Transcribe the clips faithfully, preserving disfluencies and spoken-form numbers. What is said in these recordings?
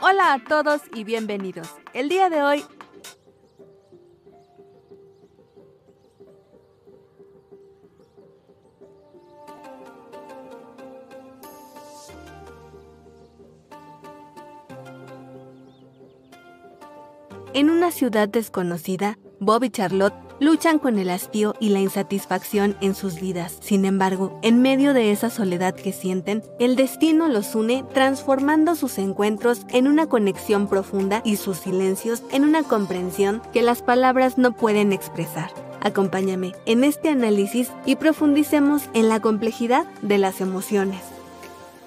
Hola a todos y bienvenidos. El día de hoy en una ciudad desconocida, Bob y Charlotte luchan con el hastío y la insatisfacción en sus vidas. Sin embargo, en medio de esa soledad que sienten, el destino los une, transformando sus encuentros en una conexión profunda y sus silencios en una comprensión que las palabras no pueden expresar. Acompáñame en este análisis y profundicemos en la complejidad de las emociones.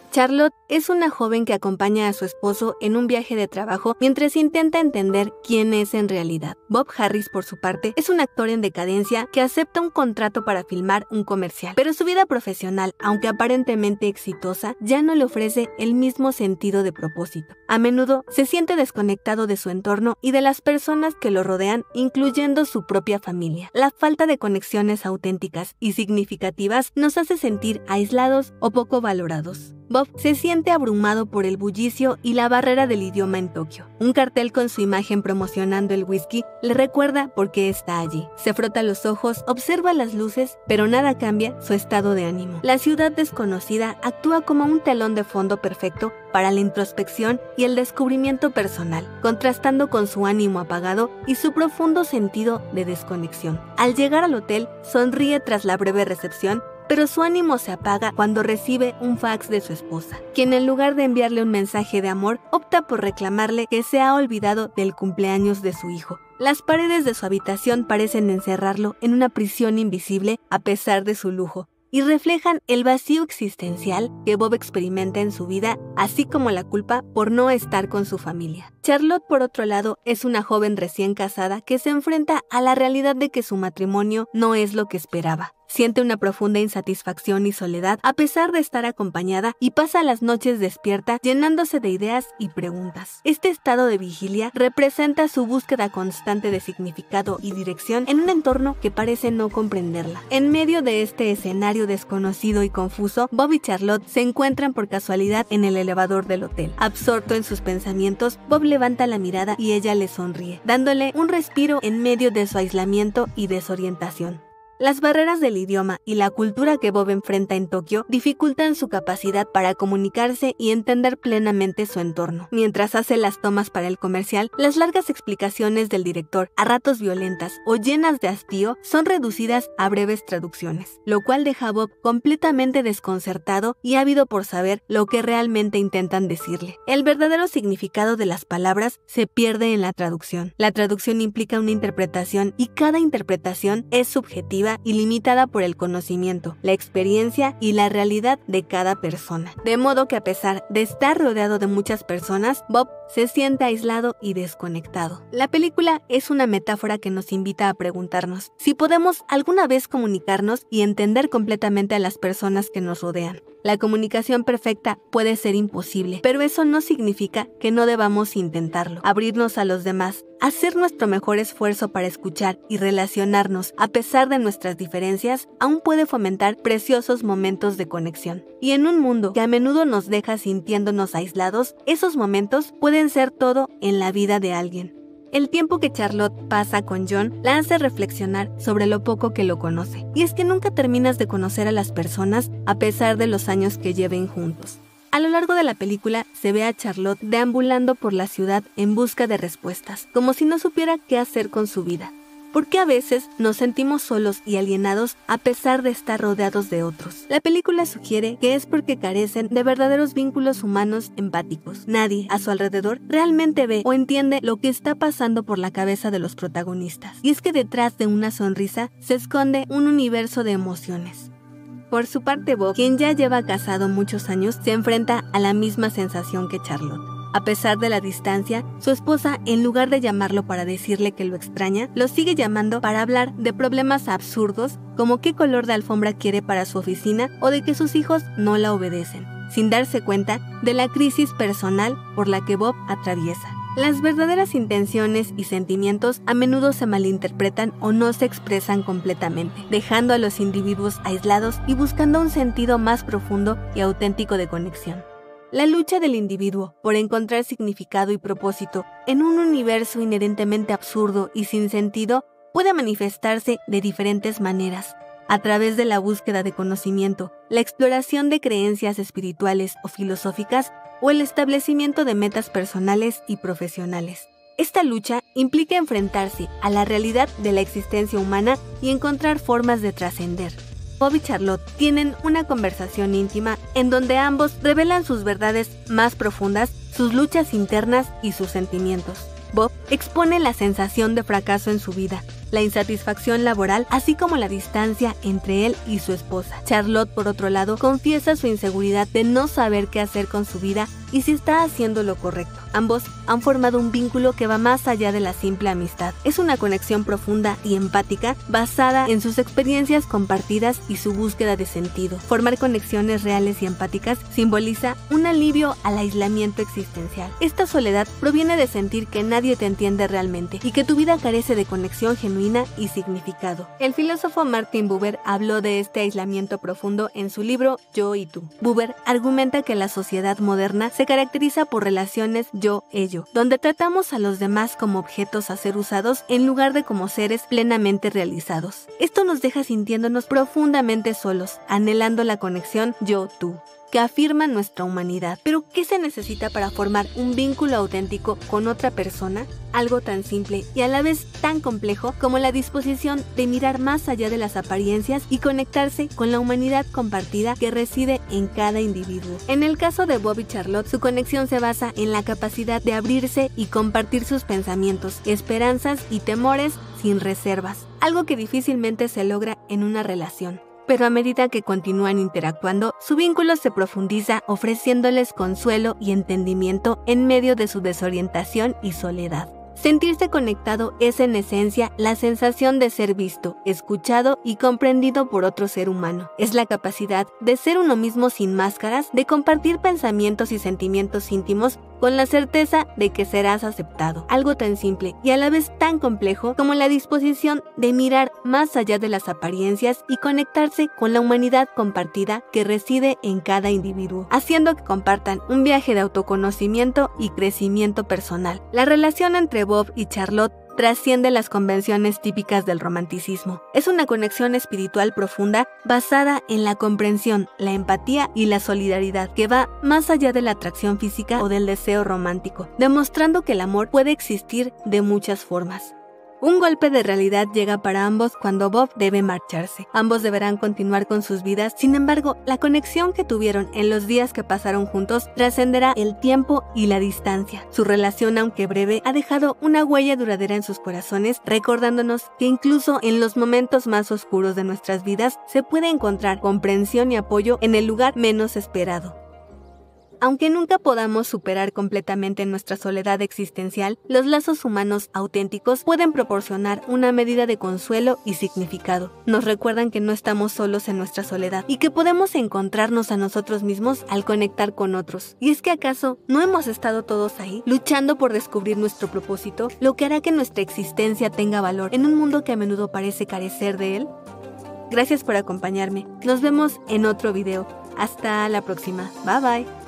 Charlotte es una joven que acompaña a su esposo en un viaje de trabajo mientras intenta entender quién es en realidad. Bob Harris, por su parte, es un actor en decadencia que acepta un contrato para filmar un comercial, pero su vida profesional, aunque aparentemente exitosa, ya no le ofrece el mismo sentido de propósito. A menudo se siente desconectado de su entorno y de las personas que lo rodean, incluyendo su propia familia. La falta de conexiones auténticas y significativas nos hace sentir aislados o poco valorados. Bob se siente abrumado por el bullicio y la barrera del idioma en Tokio. Un cartel con su imagen promocionando el whisky le recuerda por qué está allí. Se frota los ojos, observa las luces, pero nada cambia su estado de ánimo. La ciudad desconocida actúa como un telón de fondo perfecto para la introspección y el descubrimiento personal, contrastando con su ánimo apagado y su profundo sentido de desconexión. Al llegar al hotel, sonríe tras la breve recepción, pero su ánimo se apaga cuando recibe un fax de su esposa, quien en lugar de enviarle un mensaje de amor, opta por reclamarle que se ha olvidado del cumpleaños de su hijo. Las paredes de su habitación parecen encerrarlo en una prisión invisible a pesar de su lujo, y reflejan el vacío existencial que Bob experimenta en su vida, así como la culpa por no estar con su familia. Charlotte, por otro lado, es una joven recién casada que se enfrenta a la realidad de que su matrimonio no es lo que esperaba. Siente una profunda insatisfacción y soledad a pesar de estar acompañada y pasa las noches despierta llenándose de ideas y preguntas. Este estado de vigilia representa su búsqueda constante de significado y dirección en un entorno que parece no comprenderla. En medio de este escenario desconocido y confuso, Bob y Charlotte se encuentran por casualidad en el elevador del hotel. Absorto en sus pensamientos, Bob levanta la mirada y ella le sonríe, dándole un respiro en medio de su aislamiento y desorientación. Las barreras del idioma y la cultura que Bob enfrenta en Tokio dificultan su capacidad para comunicarse y entender plenamente su entorno. Mientras hace las tomas para el comercial, las largas explicaciones del director, a ratos violentas o llenas de hastío, son reducidas a breves traducciones, lo cual deja a Bob completamente desconcertado y ávido por saber lo que realmente intentan decirle. El verdadero significado de las palabras se pierde en la traducción. La traducción implica una interpretación y cada interpretación es subjetiva y limitada por el conocimiento, la experiencia y la realidad de cada persona. De modo que a pesar de estar rodeado de muchas personas, Bob se siente aislado y desconectado. La película es una metáfora que nos invita a preguntarnos si podemos alguna vez comunicarnos y entender completamente a las personas que nos rodean. La comunicación perfecta puede ser imposible, pero eso no significa que no debamos intentarlo. Abrirnos a los demás, hacer nuestro mejor esfuerzo para escuchar y relacionarnos a pesar de nuestras diferencias, aún puede fomentar preciosos momentos de conexión. Y en un mundo que a menudo nos deja sintiéndonos aislados, esos momentos pueden ser todo en la vida de alguien. El tiempo que Charlotte pasa con John la hace reflexionar sobre lo poco que lo conoce. Y es que nunca terminas de conocer a las personas a pesar de los años que lleven juntos. A lo largo de la película se ve a Charlotte deambulando por la ciudad en busca de respuestas, como si no supiera qué hacer con su vida. Porque a veces nos sentimos solos y alienados a pesar de estar rodeados de otros. La película sugiere que es porque carecen de verdaderos vínculos humanos empáticos. Nadie a su alrededor realmente ve o entiende lo que está pasando por la cabeza de los protagonistas. Y es que detrás de una sonrisa se esconde un universo de emociones. Por su parte, Bob, quien ya lleva casado muchos años, se enfrenta a la misma sensación que Charlotte. A pesar de la distancia, su esposa, en lugar de llamarlo para decirle que lo extraña, lo sigue llamando para hablar de problemas absurdos como qué color de alfombra quiere para su oficina o de que sus hijos no la obedecen, sin darse cuenta de la crisis personal por la que Bob atraviesa. Las verdaderas intenciones y sentimientos a menudo se malinterpretan o no se expresan completamente, dejando a los individuos aislados y buscando un sentido más profundo y auténtico de conexión. La lucha del individuo por encontrar significado y propósito en un universo inherentemente absurdo y sin sentido puede manifestarse de diferentes maneras, a través de la búsqueda de conocimiento, la exploración de creencias espirituales o filosóficas o el establecimiento de metas personales y profesionales. Esta lucha implica enfrentarse a la realidad de la existencia humana y encontrar formas de trascender. Bob y Charlotte tienen una conversación íntima en donde ambos revelan sus verdades más profundas, sus luchas internas y sus sentimientos. Bob expone la sensación de fracaso en su vida, la insatisfacción laboral, así como la distancia entre él y su esposa. Charlotte, por otro lado, confiesa su inseguridad de no saber qué hacer con su vida y si está haciendo lo correcto. Ambos han formado un vínculo que va más allá de la simple amistad. Es una conexión profunda y empática basada en sus experiencias compartidas y su búsqueda de sentido. Formar conexiones reales y empáticas simboliza un alivio al aislamiento existencial. Esta soledad proviene de sentir que nadie te entiende realmente y que tu vida carece de conexión genuina y significado. El filósofo Martin Buber habló de este aislamiento profundo en su libro Yo y Tú. Buber argumenta que la sociedad moderna se caracteriza por relaciones yo-ello, donde tratamos a los demás como objetos a ser usados en lugar de como seres plenamente realizados. Esto nos deja sintiéndonos profundamente solos, anhelando la conexión yo-tú, que afirma nuestra humanidad. Pero, ¿qué se necesita para formar un vínculo auténtico con otra persona? Algo tan simple y a la vez tan complejo como la disposición de mirar más allá de las apariencias y conectarse con la humanidad compartida que reside en cada individuo. En el caso de Bob y Charlotte, su conexión se basa en la capacidad de abrirse y compartir sus pensamientos, esperanzas y temores sin reservas, algo que difícilmente se logra en una relación. Pero a medida que continúan interactuando, su vínculo se profundiza, ofreciéndoles consuelo y entendimiento en medio de su desorientación y soledad. Sentirse conectado es en esencia la sensación de ser visto, escuchado y comprendido por otro ser humano. Es la capacidad de ser uno mismo sin máscaras, de compartir pensamientos y sentimientos íntimos con la certeza de que serás aceptado. Algo tan simple y a la vez tan complejo como la disposición de mirar más allá de las apariencias y conectarse con la humanidad compartida que reside en cada individuo, haciendo que compartan un viaje de autoconocimiento y crecimiento personal. La relación entre Bob y Charlotte trasciende las convenciones típicas del romanticismo. Es una conexión espiritual profunda basada en la comprensión, la empatía y la solidaridad que va más allá de la atracción física o del deseo romántico, demostrando que el amor puede existir de muchas formas. Un golpe de realidad llega para ambos cuando Bob debe marcharse. Ambos deberán continuar con sus vidas, sin embargo, la conexión que tuvieron en los días que pasaron juntos trascenderá el tiempo y la distancia. Su relación, aunque breve, ha dejado una huella duradera en sus corazones, recordándonos que incluso en los momentos más oscuros de nuestras vidas se puede encontrar comprensión y apoyo en el lugar menos esperado. Aunque nunca podamos superar completamente nuestra soledad existencial, los lazos humanos auténticos pueden proporcionar una medida de consuelo y significado. Nos recuerdan que no estamos solos en nuestra soledad y que podemos encontrarnos a nosotros mismos al conectar con otros. ¿Y es que acaso no hemos estado todos ahí, luchando por descubrir nuestro propósito, lo que hará que nuestra existencia tenga valor en un mundo que a menudo parece carecer de él? Gracias por acompañarme. Nos vemos en otro video. Hasta la próxima. Bye bye.